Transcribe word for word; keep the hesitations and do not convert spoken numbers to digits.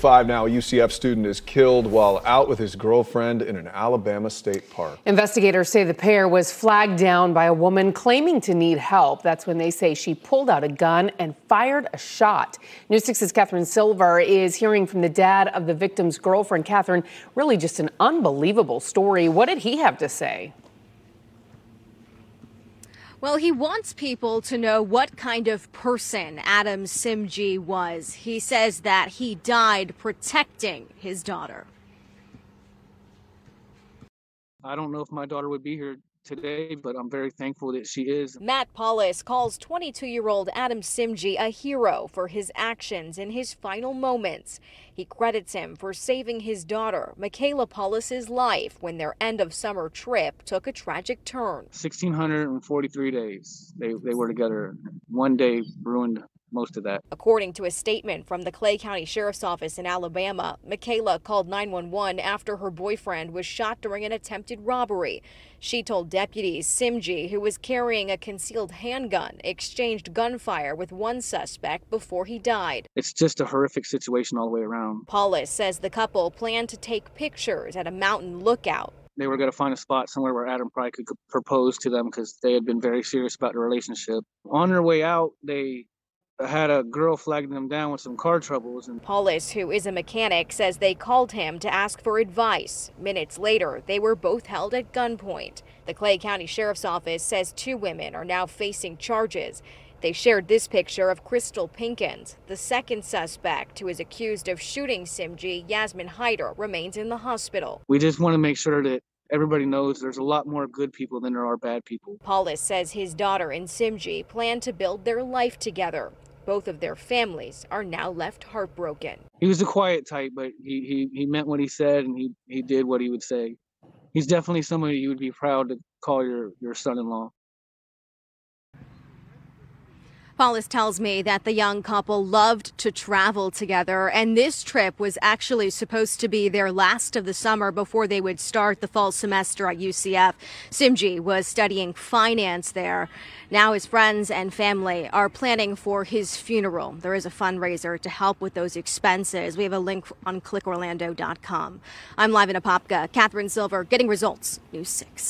five now, a U C F student is killed while out with his girlfriend in an Alabama state park. Investigators say the pair was flagged down by a woman claiming to need help. That's when they say she pulled out a gun and fired a shot. News six's Catherine Silver is hearing from the dad of the victim's girlfriend. Catherine, really just an unbelievable story. What did he have to say? Well, he wants people to know what kind of person Adam Simjee was. He says that he died protecting his daughter. I don't know if my daughter would be here today, but I'm very thankful that she is. Matt Paulus calls twenty-two-year-old Adam Simjee a hero for his actions in his final moments. He credits him for saving his daughter, Michaela Paulus's life when their end-of-summer trip took a tragic turn. one thousand six hundred forty-three days they, they were together. One day ruined most of that. According to a statement from the Clay County Sheriff's Office in Alabama, Michaela called nine one one after her boyfriend was shot during an attempted robbery. She told deputies Simjee, who was carrying a concealed handgun, exchanged gunfire with one suspect before he died. It's just a horrific situation all the way around. Paulus says the couple planned to take pictures at a mountain lookout. They were going to find a spot somewhere where Adam probably could propose to them because they had been very serious about their relationship. On their way out, they had a girl flagging them down with some car troubles. And Paulus, who is a mechanic, says they called him to ask for advice. Minutes later, they were both held at gunpoint. The Clay County Sheriff's Office says two women are now facing charges. They shared this picture of Crystal Pinkins. The second suspect, who is accused of shooting Simjee, Yasmin Heider, remains in the hospital. We just want to make sure that everybody knows there's a lot more good people than there are bad people. Paulus says his daughter and Simjee plan to build their life together. Both of their families are now left heartbroken. He was a quiet type, but he, he, he meant what he said, and he, he did what he would say. He's definitely somebody you would be proud to call your, your son-in-law. Paulus tells me that the young couple loved to travel together, and this trip was actually supposed to be their last of the summer before they would start the fall semester at U C F. Simjee was studying finance there. Now his friends and family are planning for his funeral. There is a fundraiser to help with those expenses. We have a link on click orlando dot com. I'm live in Apopka. Catherine Silver, getting results, News six.